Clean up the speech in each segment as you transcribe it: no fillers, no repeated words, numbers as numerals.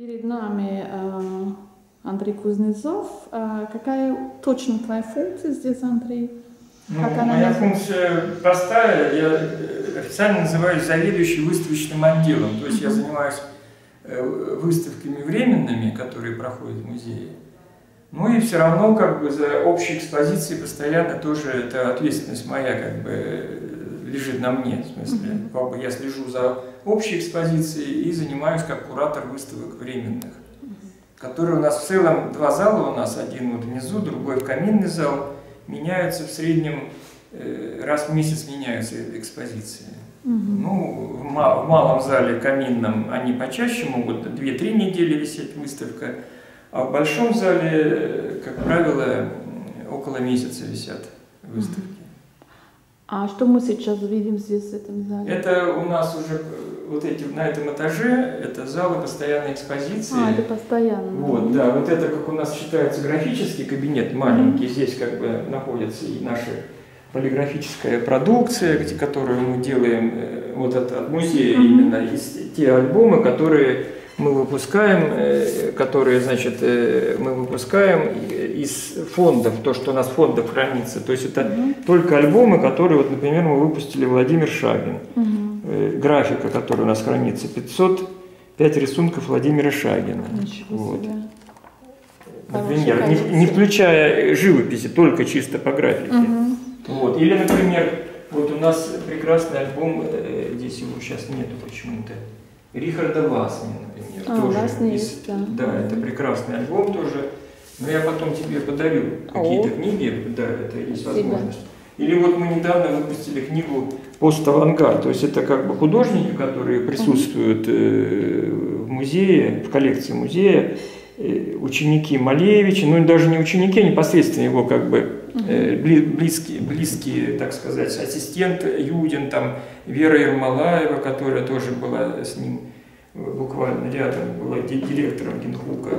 Перед нами Андрей Кузнецов. Какая точно твоя функция здесь, Андрей? Моя функция простая. Я официально называюсь заведующий выставочным отделом. То есть я занимаюсь выставками временными, которые проходят в музее. Ну и все равно как бы за общие экспозиции постоянно тоже эта ответственность моя как бы лежит на мне. В смысле, как бы я слежу за общей экспозицией и занимаюсь как куратор выставок временных, которые у нас в целом два зала, у нас один вот внизу, другой в каминный зал, меняются в среднем раз в месяц меняются экспозиции. Ну, в малом зале каминном они почаще могут 2-3 недели висеть выставка, а в большом зале, как правило, около месяца висят выставки. А что мы сейчас видим здесь в этом зале? Это у нас уже вот эти на этом этаже, это залы постоянной экспозиции. А, это постоянно. Вот, да, вот это как у нас считается графический кабинет маленький, здесь как бы находится и наша полиграфическая продукция, которую мы делаем вот от музея именно, те альбомы, которые мы выпускаем, из фондов, то, что у нас в фондах хранится. То есть это только альбомы, которые, вот, например, мы выпустили Владимир Шагин. Графика, которая у нас хранится, 505 рисунков Владимира Шагина. Вот. Например, не включая живописи, только чисто по графике. Вот. Или, например, вот у нас прекрасный альбом, здесь его сейчас нету почему-то, Рихарда Васнина, например. Это прекрасный альбом тоже. Но я потом тебе подарю какие-то книги, да, это есть возможность. Или вот мы недавно выпустили книгу «Пост-авангард», то есть это как бы художники, которые присутствуют в музее, в коллекции музея, ученики Малевича, ну даже не ученики, а непосредственно его как бы близкие, так сказать, ассистент Юдин, там Вера Ермолаева, которая тоже была с ним буквально рядом, была директором Гинхука.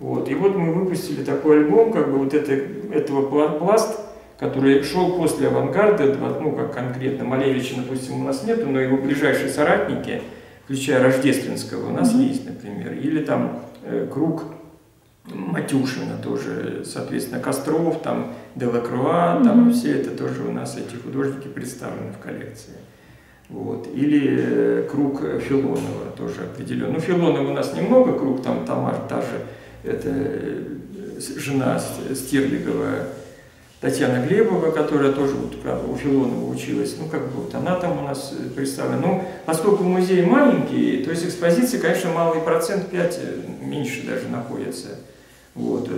Вот. И вот мы выпустили такой альбом, как бы вот этого пласт, который шел после авангарда, ну как конкретно Малевича, допустим, у нас нету, но его ближайшие соратники, включая Рождественского, у нас есть, например, или там круг Матюшина тоже, соответственно, Костров, там Делакруа, там все это тоже у нас эти художники представлены в коллекции. Вот. Или круг Филонова тоже определенно. Ну, Филонова у нас немного, круг там Тамар, та же, это жена Стерлигова, Татьяна Глебова, которая тоже вот, правда, у Филонова училась, ну как бы вот она там у нас представлена. Ну, поскольку музей маленький, то есть экспозиции, конечно, малый процент, 5, меньше даже находится. Вот.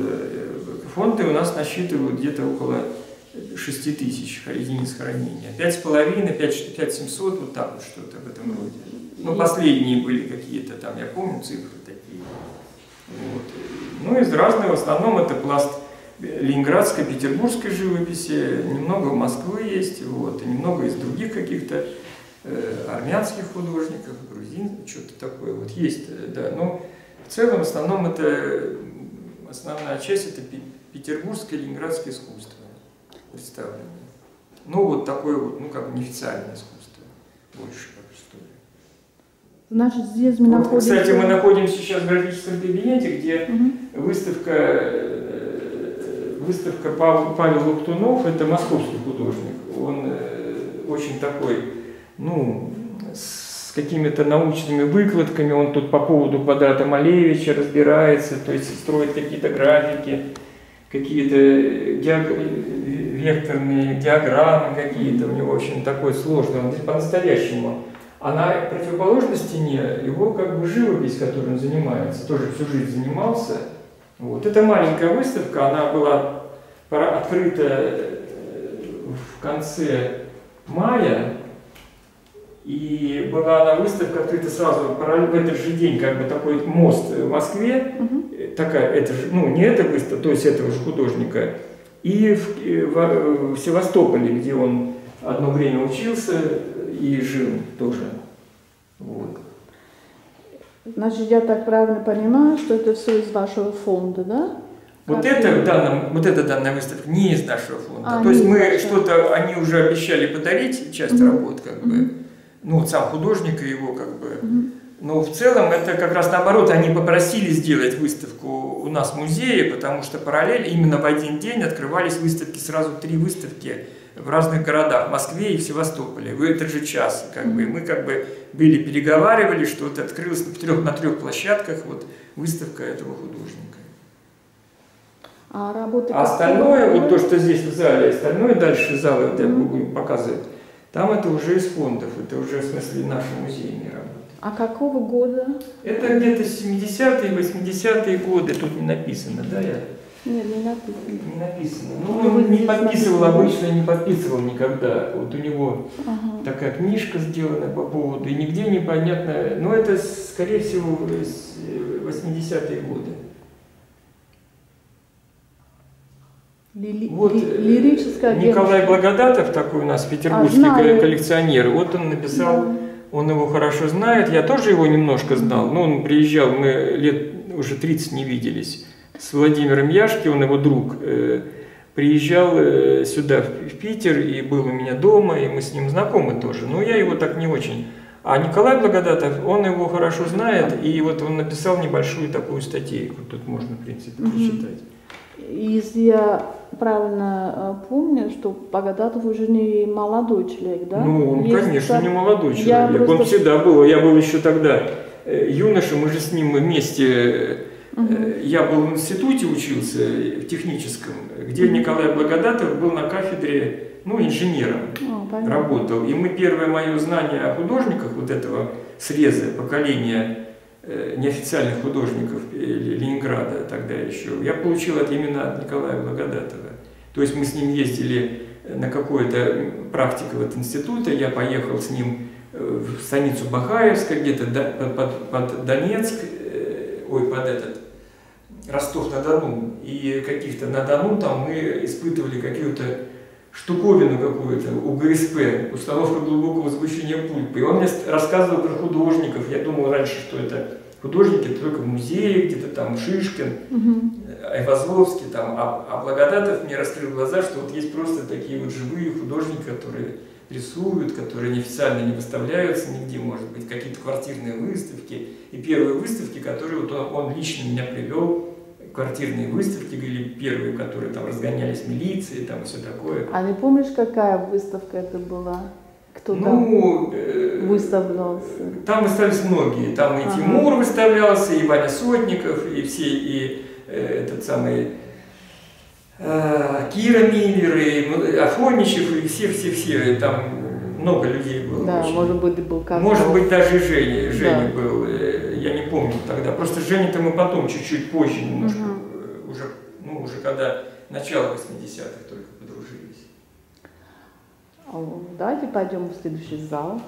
Фонды у нас насчитывают где-то около 6000 единиц хранения. 5,5, 5,700, вот так вот что-то в этом роде. Ну, последние были какие-то там, я помню, цифры такие. Вот. Ну, из разных, в основном это пласт ленинградской, петербургской живописи, немного Москвы есть, вот, и немного из других каких-то армянских художников, грузин, что-то такое, вот есть, да, но в целом, в основном, это, основная часть, это петербургское, ленинградское искусство представлено, ну, вот такое вот, ну, как бы неофициальное искусство, больше, как что ли. Значит, здесь мы вот, находимся... Кстати, мы находимся сейчас в графическом кабинете, где выставка Павел Лахтунов, это московский художник, он очень такой, ну, с какими-то научными выкладками, он тут по поводу квадрата Малевича разбирается, то есть строит какие-то графики, какие-то векторные диаграммы какие-то, у него очень такой сложный, он по-настоящему. А на противоположной стене его как бы живопись, которой он занимается, тоже всю жизнь занимался. Вот. Это маленькая выставка, она была открыта в конце мая, и была она выставка открыта сразу в этот же день, как бы такой мост в Москве, такая, это же, ну не эта выставка, то есть этого же художника, и в Севастополе, где он одно время учился и жил тоже. Вот. Значит, я так правильно понимаю, что это все из вашего фонда, да? Вот это, данная выставка не из нашего фонда. То есть мы что-то, они уже обещали подарить, часть работ, как бы, ну, вот сам художник и его, как бы, Но в целом это как раз наоборот, они попросили сделать выставку у нас в музее, потому что параллельно именно в один день открывались выставки, сразу 3 выставки в разных городах, в Москве и в Севастополе, в этот же час. Как бы. Мы как бы были, переговаривали, что это открылось на 3 площадках вот, выставка этого художника. А остальное, вот то, что здесь в зале, остальное дальше залы, вот я буду показывать, там это уже из фондов, это уже в смысле наши музейные работы. А какого года? Это где-то 70-е, 80-е годы, тут не написано, да? Нет, не написано. Не написано. Ну, он не подписывал обычно, не подписывал никогда. Вот у него такая книжка сделана по поводу, и нигде непонятно, но это, скорее всего, 80-е годы. Вот Николай Благодатов, такой у нас петербургский коллекционер, вот он написал, он его хорошо знает, я тоже его немножко знал, но он приезжал, мы лет уже 30 не виделись, с Владимиром Яшки, он его друг, приезжал сюда, в Питер, и был у меня дома, и мы с ним знакомы тоже, но я его так не очень. А Николай Благодатов, он его хорошо знает, и вот он написал небольшую такую статейку, тут можно, в принципе, прочитать. Если я правильно помню, что Благодатов уже не молодой человек, да? Ну, он, конечно, не молодой человек. Я просто... Он всегда был. Я был еще тогда юношем, мы же с ним вместе... Я был в институте, учился, в техническом, где Николай Благодатов был на кафедре, ну, инженером работал. И мы первое мое знание о художниках вот этого среза, поколения... неофициальных художников Ленинграда тогда еще, я получил это именно от Николая Благодатова. То есть мы с ним ездили на какую-то практику от института, я поехал с ним в станицу Бахаевска, где-то под Донецк, Ростов-на-Дону, и каких-то на Дону там мы испытывали какую-то штуковину какую-то, УГСП, установка глубокого звучания пульпы. И он мне рассказывал про художников. Я думал раньше, что это художники только в музее, где-то там Шишкин, Айвазовский, там. А Благодатов мне раскрыл глаза, что вот есть просто такие вот живые художники, которые рисуют, которые неофициально не выставляются нигде, может быть, какие-то квартирные выставки. И первые выставки, которые вот он лично меня привел, квартирные выставки были первые, которые там разгонялись милиции, там все такое. А не помнишь, какая выставка это была? Кто ну, там выставлялся? Там выставлялись многие. Там и Тимур выставлялся, и Ваня Сотников, и все, и этот самый Кира Миллер, и Афоничев, и все-все-все. Там много людей было. Да, очень. Может быть, был Казанцев. Может быть, даже и Женя. Женя был. Я не помню тогда. Просто Женя-то мы потом, чуть-чуть позже, немножко, уже, ну, уже когда начало 80-х только подружились. Давайте пойдем в следующий зал.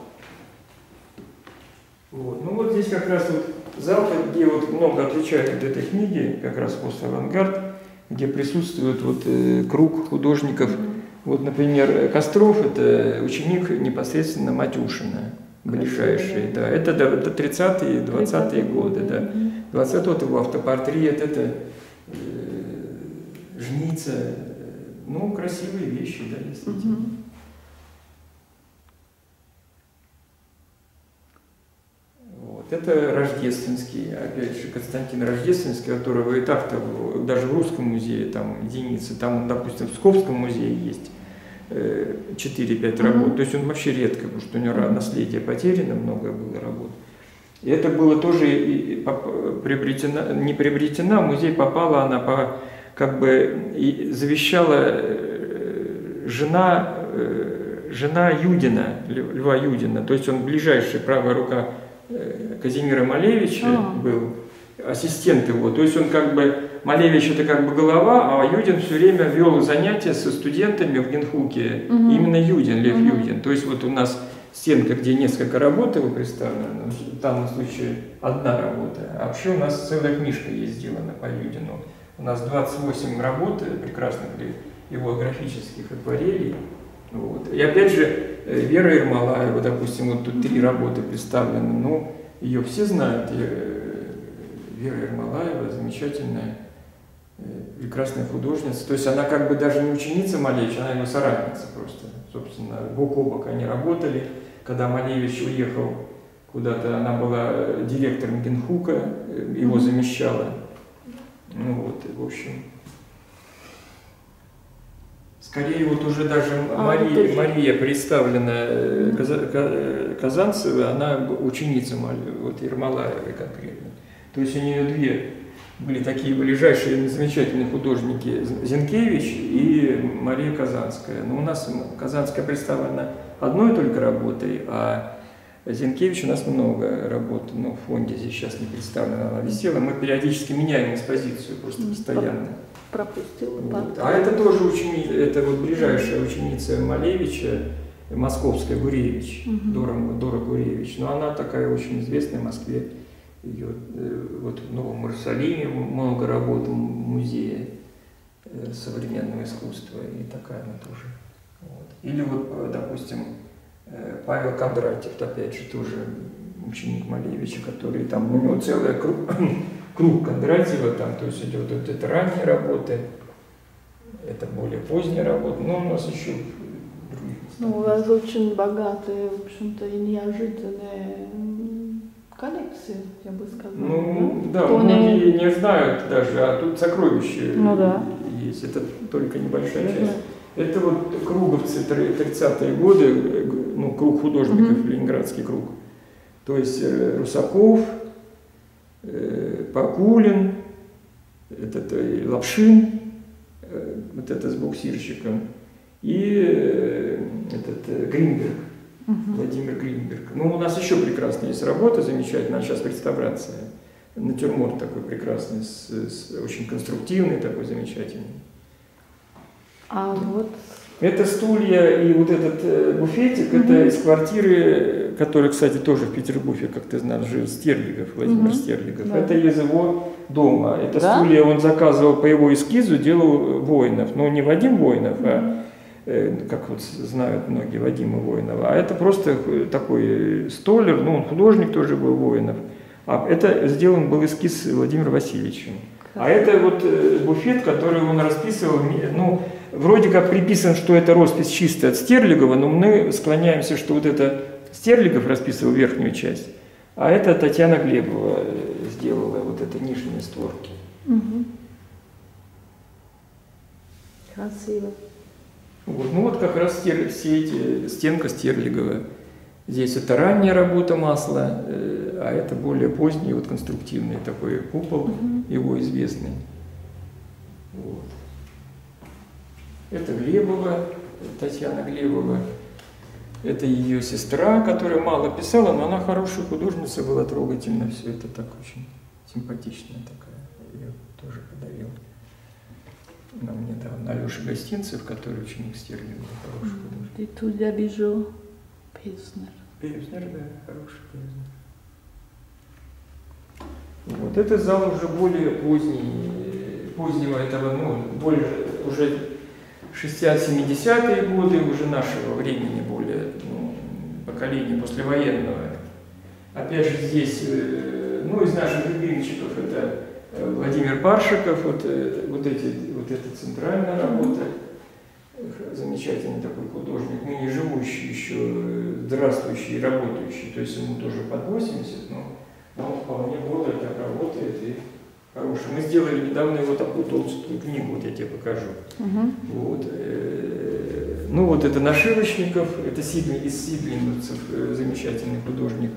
Вот. Ну вот здесь как раз вот зал, где вот много отличает от этой книги, как раз пост-авангард, где присутствует вот круг художников. Вот, например, Костров – это ученик непосредственно Матюшина. Ближайшие, да. Это 30-е, 20-е годы, да. 20-е это его автопортрет, это жница. Ну, красивые вещи, да, действительно. Вот, это Рождественский, опять же, Константин Рождественский, которого и так-то даже в Русском музее там единицы, там, допустим, в Псковском музее есть 4-5 работ, то есть он вообще редко, потому что у него наследие потеряно, много было работ. И это было тоже приобретено, не приобретено, в музей попала она, по, как бы и завещала жена Юдина, Льва Юдина, то есть он ближайшая правая рука Казимира Малевича был, ассистент его, то есть он как бы Малевич это как бы голова, а Юдин все время вел занятия со студентами в Гинхуке. Именно Юдин, Лев Юдин. То есть вот у нас стенка, где несколько работ его представлено, в данном случае одна работа. А вообще у нас целая книжка есть сделана по Юдину. У нас 28 работ прекрасных его графических акварелей. Вот. И опять же, Вера Ермолаева, допустим, вот тут 3 работы представлены, но ее все знают. Вера Ермолаева замечательная, прекрасная художница. То есть она как бы даже не ученица Малевича, она его соратница просто. Собственно, бок о бок они работали. Когда Малевич уехал куда-то, она была директором Гинхука, его замещала. Ну вот, в общем. Скорее, вот уже даже Мария представлена Казанцева, она ученица вот, Ермолаевой конкретно. То есть у нее две были такие ближайшие замечательные художники, Зенкевич и Мария Казанская. Но у нас Казанская представлена одной только работой, а Зенкевич у нас много работ, но в фонде здесь сейчас не представлена, она висела. Мы периодически меняем экспозицию, просто постоянно. Пропустила. Вот. А это тоже ученица, это вот ближайшая ученица Малевича, московская, Гуревич, Дора Гуревич. Но она такая очень известная в Москве. Ее вот в Новом Иерусалиме много работ в музее современного искусства, и такая она тоже. Вот. Или вот, допустим, Павел Кондратьев, опять же, тоже ученик Малевича, который там, у него целый круг Кондратьева, там, то есть идет вот это ранние работы, это более поздняя работа, но у нас еще другие. Ну, у вас очень богатые, в общем-то, и неожиданные коллекции, я бы сказала. Ну, да, многие не знают даже, а тут сокровища есть, это только небольшая часть. Это вот круговцы 30-е годы, ну, круг художников, ленинградский круг. То есть Русаков, Покулин, этот, Лапшин, вот это с буксирщиком, и этот Гринберг, Владимир Гринберг. Ну, у нас еще прекрасная есть работа, замечательная, сейчас реставрация. Натюрморт такой прекрасный, очень конструктивный, такой замечательный. А вот... Это стулья и вот этот буфетик, это из квартиры, который, кстати, тоже в Петербурге, как ты знаешь, жил Стерлигов, Владимир Стерлигов. Да. Это из его дома. Это стулья он заказывал по его эскизу, делал Воинов. Но не Вадим Воинов, а, как вот знают многие, Вадима Воинова. А это просто такой столер, ну он художник тоже был, Воинов. А это сделан был эскиз Владимира Васильевича. А это вот буфет, который он расписывал, ну, вроде как приписан, что это роспись чистая от Стерлигова, но мы склоняемся, что вот это Стерлигов расписывал верхнюю часть, а это Татьяна Глебова сделала вот это нижние створки. Красиво. Вот, ну вот как раз все эти, стенка Стерлигова. Здесь это ранняя работа масла, а это более поздний, вот конструктивный такой купол, его известный. Вот. Это Глебова, Татьяна Глебова. Это ее сестра, которая мало писала, но она хорошая художница, была трогательна. Все это так очень симпатичная такая. Я ее тоже подарил нам недавно Алеша Гостинцев, который ученик Стерлигова, хороший художник. И тут я вижу Пейснер. Пейснер, да, хороший Пейснер. Вот этот зал уже более поздний, позднего этого, ну, более уже 60-70-е годы, уже нашего времени, более, ну, поколения послевоенного. Опять же здесь, ну, из наших любимчиков это Владимир Паршиков, вот эта центральная работа, замечательный такой художник, ну, не живущий еще, здравствующий и работающий, то есть ему тоже под 80, но он вполне бодро так работает и хороший. Мы сделали недавно его такую толстую книгу, вот я тебе покажу. Вот. Ну вот это Нашивочников, это из сидлиновцев замечательный художник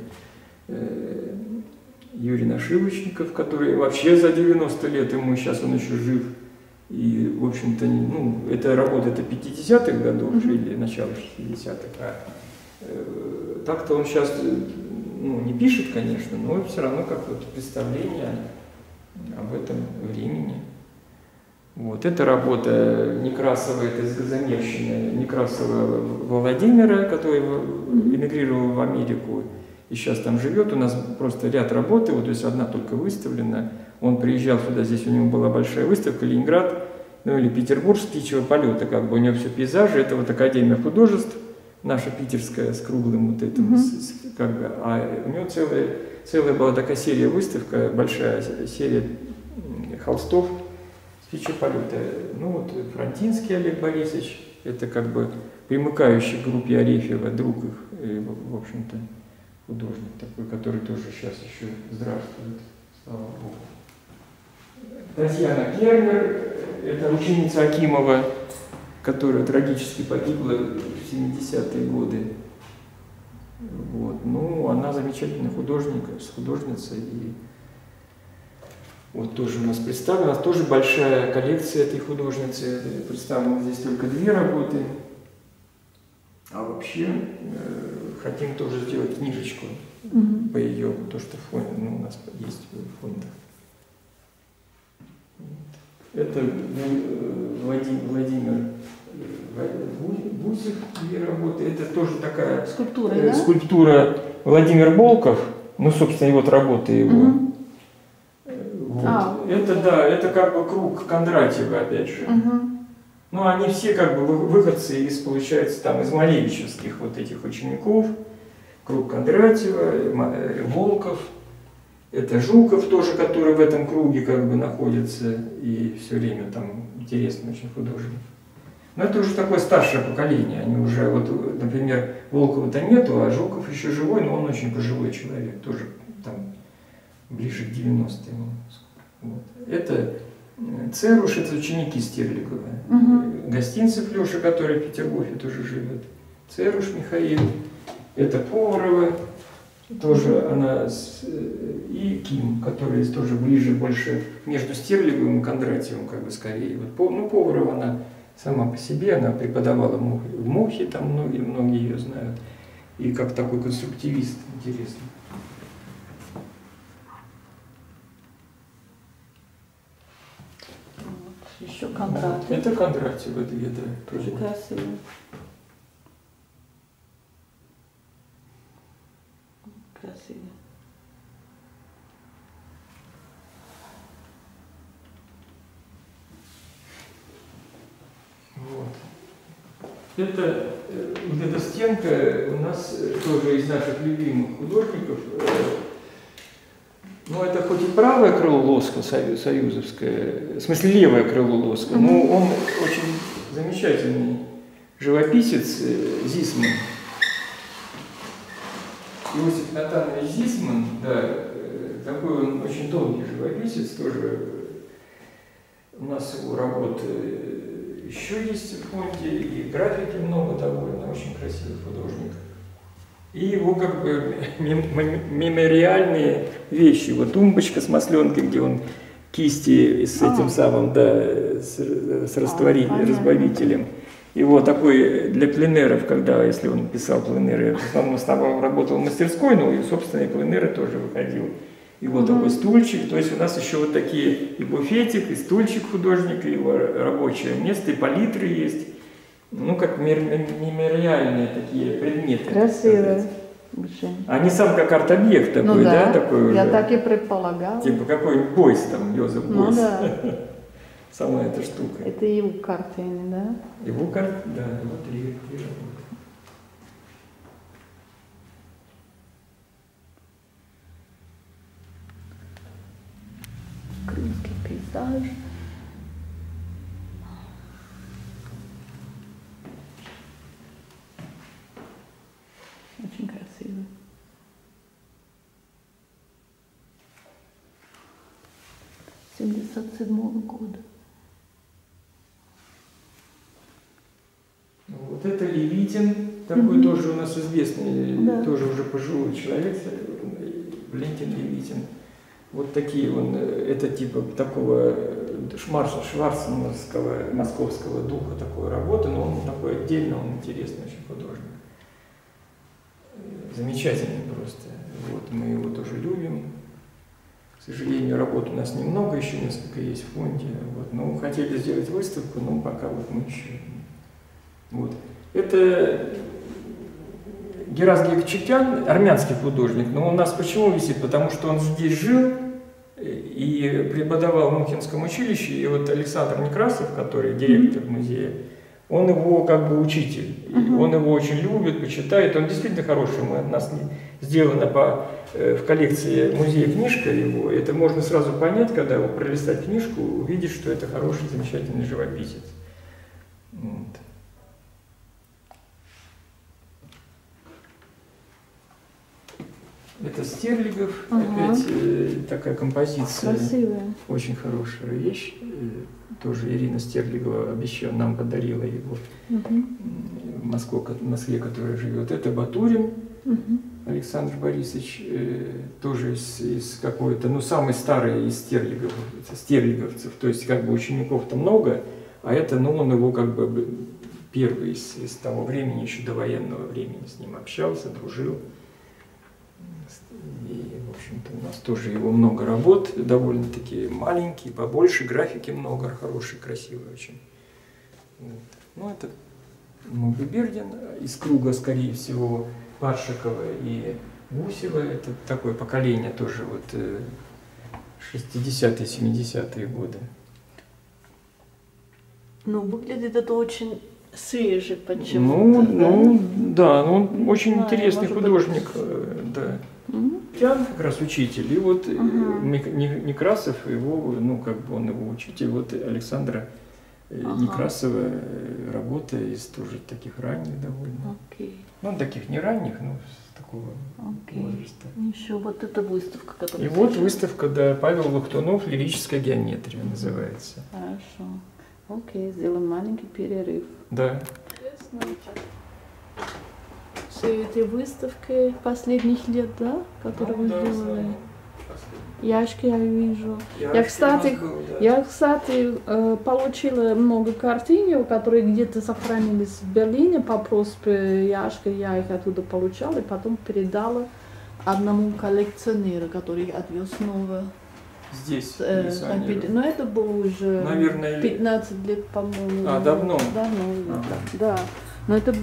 Юрий Нашивочников, который вообще за 90 лет ему, сейчас он еще жив. И, в общем-то, ну, эта работа 50-х годов или начало 60-х, а так-то он сейчас, ну, не пишет, конечно, но все равно какое-то представление об этом времени. Вот эта работа Некрасова, это замещенная Некрасова Владимира, который эмигрировал в Америку и сейчас там живет. У нас просто ряд работы, вот, то есть одна только выставлена. Он приезжал сюда, здесь у него была большая выставка, Ленинград, ну или Петербург с птичьего полета, как бы у него все пейзажи, это вот Академия художеств, наша питерская, с круглым вот этим, как бы, а у него целая была такая серия выставка, большая серия холстов с птичьего полета. Ну вот Фронтинский Олег Борисович, это как бы примыкающий к группе Арефьева, друг их, в общем-то, художник такой, который тоже сейчас еще здравствует, слава Богу. Татьяна Глебова, это ученица Акимова, которая трагически погибла в 70-е годы. Вот. Ну, она замечательная художница. И вот тоже у нас представлена, у нас тоже большая коллекция этой художницы. Представлены здесь только 2 работы. А вообще хотим тоже сделать книжечку по ее, то, что фонд, ну, у нас есть в фондах. Это Владимир Бузик, 2 работы. Это тоже такая скульптура, да? Скульптура Владимир Волков, ну, собственно, и вот работы его. Вот. Это, да, это как бы круг Кондратьева, опять же. Ну, они все как бы выходцы из, получается, там, из малевичевских вот этих учеников. Круг Кондратьева, Волков. Это Жуков тоже, который в этом круге как бы находится и все время там интересный очень художник. Но это уже такое старшее поколение. Они уже, вот, например, Волкова-то нету, а Жуков еще живой, но он очень пожилой человек, тоже там ближе к 90-м. Вот. Это Церуш, это ученики Стерлигова. Гостинцев Леша, который в Петергофе тоже живет. Церуш Михаил, это Поварова. Тоже она и Ким, которые тоже ближе, больше между Стерлиговым и Кондратьевым, как бы скорее. Вот, ну, Поварова, она сама по себе, она преподавала в Мохе, там многие ее знают, и как такой конструктивист, интересный. Вот, еще Кондратьев. Вот, это Кондратьев, это где-то. Тоже красиво. Красиво. Вот. Вот эта стенка у нас тоже из наших любимых художников. Ну, это хоть и правое крыло лоска союзовское, в смысле левое крыло лоска, но он очень замечательный живописец Зисман. Иосиф Натанович Зисман, да, такой он очень долгий живописец, тоже у нас его работы еще есть в фонде, и графики много довольно, очень красивый художник. И его как бы мемориальные вещи, вот тумбочка с масленкой, где он кисти с этим самым, да, с растворителем, разбавителем. Его такой для пленеров, когда, если он писал пленеры, в основном работал в мастерской, но и собственные пленеры тоже выходил. Его такой стульчик, то есть у нас еще вот такие и буфетик, и стульчик художника, и его рабочее место, и палитры есть, ну как мемориальные такие предметы. Красивые. Они сам как арт-объект такой, ну, да, такой я уже, так и предполагал. Типа какой-нибудь Бойс там, Йозеф Бойс. Ну, да. Сама эта штука. Это его картины, да? Его картины, да, вот 3 работы. Крымский пейзаж. Очень красиво. С 1977 года. Вот это Левитин, такой тоже у нас известный, тоже уже пожилой человек, Валентин Левитин. Вот такие он, это типа такого шварцмановского, московского духа такой работы, но он такой отдельно, он интересный очень художник. Замечательный просто. Вот мы его тоже любим. К сожалению, работ у нас немного, еще несколько есть в фонде. Вот, но хотели сделать выставку, но пока вот мы еще. Вот. Это Герас Гекчекян, армянский художник, но он у нас почему висит? Потому что он здесь жил и преподавал в Мухинском училище, и вот Александр Некрасов, который директор музея, он его как бы учитель, он его очень любит, почитает, он действительно хороший, у нас сделана в коллекции музея книжка его, это можно сразу понять, когда его пролистать книжку, увидишь, что это хороший, замечательный живописец. Вот. Это Стерлигов, опять такая композиция, красивая. Очень хорошая вещь. Тоже Ирина Стерлигова обещала, нам подарила его в Москве, которая живет. Это Батурин Александр Борисович, тоже из какой-то, ну, самый старый из стерлиговцев. То есть как бы учеников-то много, а это, ну, он его как бы первый из того времени, еще до военного времени с ним общался, дружил. И, в общем-то, у нас тоже его много работ, довольно-таки маленькие, побольше, графики много, хорошие, красивые очень. Вот. Ну, это Мугубердин, из круга, скорее всего, Паршикова и Гусева. Это такое поколение тоже, вот, 60-е, 70-е годы. Ну, выглядит это очень... свежий почему-то. Ну, да? Ну, да, он очень интересный художник. Да. Тян как раз учитель. И вот Некрасов, его, ну, как бы он его учитель. Вот Александра Некрасова работа из тоже таких ранних довольно. Ну, таких не ранних, но такого возраста. Еще вот эта выставка, которая... И вот выставка, да, Павел Лахтунов, «Лирическая геометрия» называется. Хорошо. Окей, сделаем маленький перерыв. Да. Все эти выставки последних лет, да, которые вы сделали? Яшки я вижу. Я, кстати, получила много картин, которые где-то сохранились в Берлине по просьбе Яшки. Я их оттуда получала и потом передала одному коллекционеру, который отвез снова. Здесь, но это было уже, наверное, 15 лет, по-моему. А, давно? Давно, да. Но это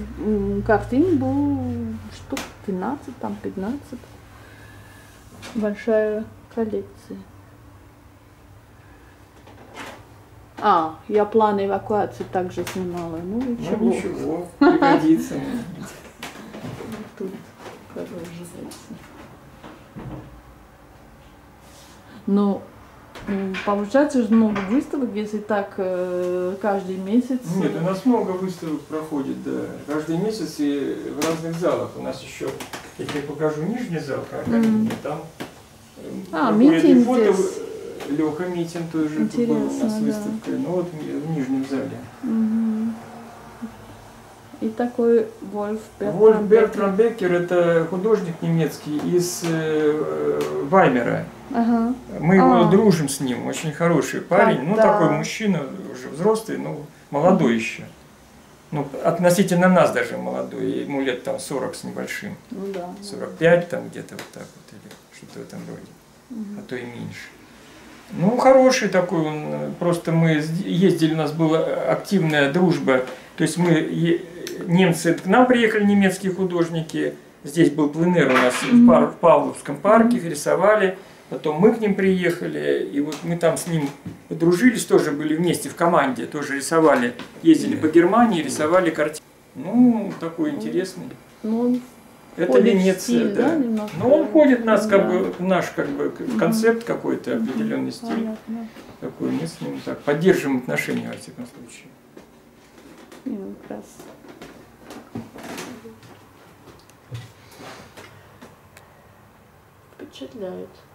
картин был штук 12, там 15. Большая коллекция. А, я план эвакуации также снимала. Ну, ничего. Ну, ничего, пригодится. Тут, короче, но получается же много выставок, если так каждый месяц. Нет, у нас много выставок проходит, да. Каждый месяц и в разных залах. У нас еще, я тебе покажу нижний зал, там митинг фото, Леха Митин тоже был у нас выставкой, но вот в нижнем зале. И такой Вольф Бертрам Беккер, это художник немецкий из Ваймера. Мы его дружим с ним, очень хороший парень, ну такой мужчина, уже взрослый, но молодой еще. Ну, относительно нас даже молодой, ему лет там 40 с небольшим, 45 там где-то вот так вот, или что-то в этом роде, а то и меньше. Ну, хороший такой он, просто мы ездили, у нас была активная дружба, то есть мы, немцы, к нам приехали немецкие художники, здесь был пленэр у нас в Павловском парке, их рисовали, потом мы к ним приехали, и вот мы там с ним подружились, тоже были вместе в команде, тоже рисовали, ездили по Германии, рисовали картины. Ну, такой интересный. Это Венеция, стиль, да. Но он входит в нас, как бы, в наш как бы концепт какой-то, определенный стиль. Такой, мы с ним так поддерживаем отношения, во всяком случае. Ну, красиво. Впечатляет.